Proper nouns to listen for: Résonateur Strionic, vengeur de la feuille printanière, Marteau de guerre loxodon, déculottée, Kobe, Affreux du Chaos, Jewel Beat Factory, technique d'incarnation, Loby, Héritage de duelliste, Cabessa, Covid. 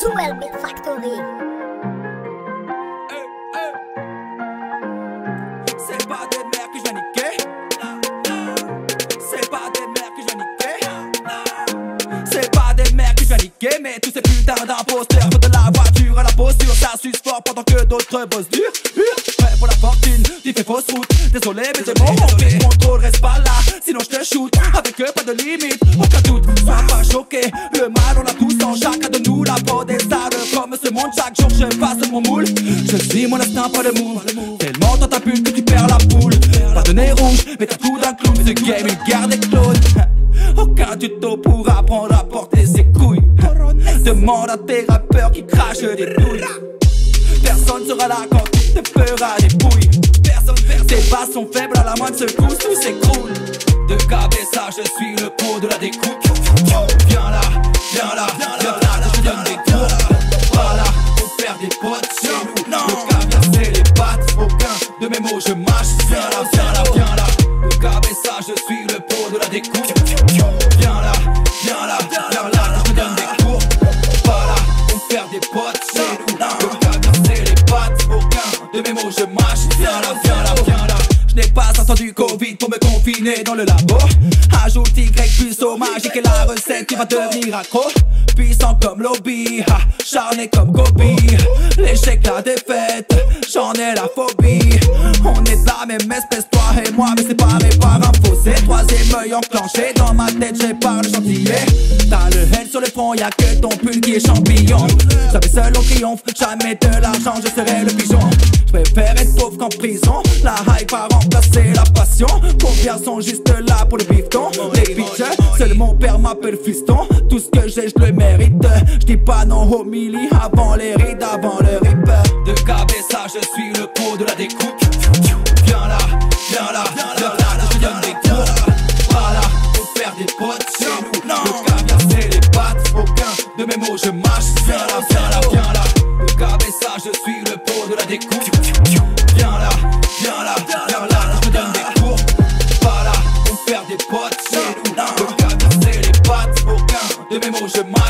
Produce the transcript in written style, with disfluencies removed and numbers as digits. Duel with Factory. Hey, hey. C'est pas des mères que je vais niquer. C'est pas des mères que je vais niquer. C'est pas des mères que je vais niquer. Mais tous ces putains d'imposteurs font de la voiture à la posture. Ça suce fort pendant que d'autres bossent dur. Prêt pour la fortune, tu fais fausse route. Désolé mais j'ai mon fils, contrôle reste pas là. Sinon je te shoot, avec eux pas de limite. Aucun doute, sois pas choqué. Le mal on l'a tous en chacun de nous. La peau des salles comme ce monde. Chaque jour je passe mon moule. Je suis mon instinct pas le mou. Tellement dans ta bulle que tu perds la poule. Pas de nez rouge, mais t'as tout d'un clown. Ce game il garde les clones. Aucun tuto pour apprendre à porter ses couilles. Demande à tes rappeurs qui crachent des douilles. Personne sera là quand tu te feras des bouilles. Tes pas sont faibles à la moindre secousse, tout s'écroule. De Cabessa, je suis le pot de la découpe. Viens là, viens là, viens là, je donne des tours. Pas là, on perd des potes chez nous. Le caviar c'est les pattes, aucun de mes mots je mâche. Viens là, viens là, viens là. De Cabessa, je suis le pot de la découpe. Viens là, viens là, viens là, je donne des tours. Pas là, on perd des potes chez nous. Le caviar c'est les pattes, aucun de mes mots je mâche. Viens là, viens là. Je n'ai pas attendu Covid pour me confiner dans le labo. Ajoute Y plus au magique et la recette qui va devenir accro. Puissant comme Lobby, charné comme Kobe. L'échec, la défaite, j'en ai la phobie. On est de la même espèce, toi et moi, mais séparés par un fossé. Troisième œil enclenché, dans ma tête j'ai par le chantillier. T'as le haine sur le front, y'a que ton pull qui est champignon. Jamais seul on triomphe, jamais de l'argent, je serai le pigeon. Je préfère être pauvre qu'en prison. La hype a remplacé la passion. Confiants sont juste là pour le bifton. Les bitches, seul mon père m'appelle fiston. Tout ce que j'ai, je le mérite. Je dis pas non au mili avant les rides, avant le rip. De Cabessa, je suis le pot de la découpe. Viens là, viens là, viens là, je donne des coups. Voilà, on perd des potes chez nous. Le caviar, c'est les pattes. Aucun de mes mots, je mâche. Viens là, viens là, viens là. De Cabessa, je suis le pot de la découpe. Des potes, c'est nous. Le caviar, c'est les pattes. Aucun de mes mots, je mâche.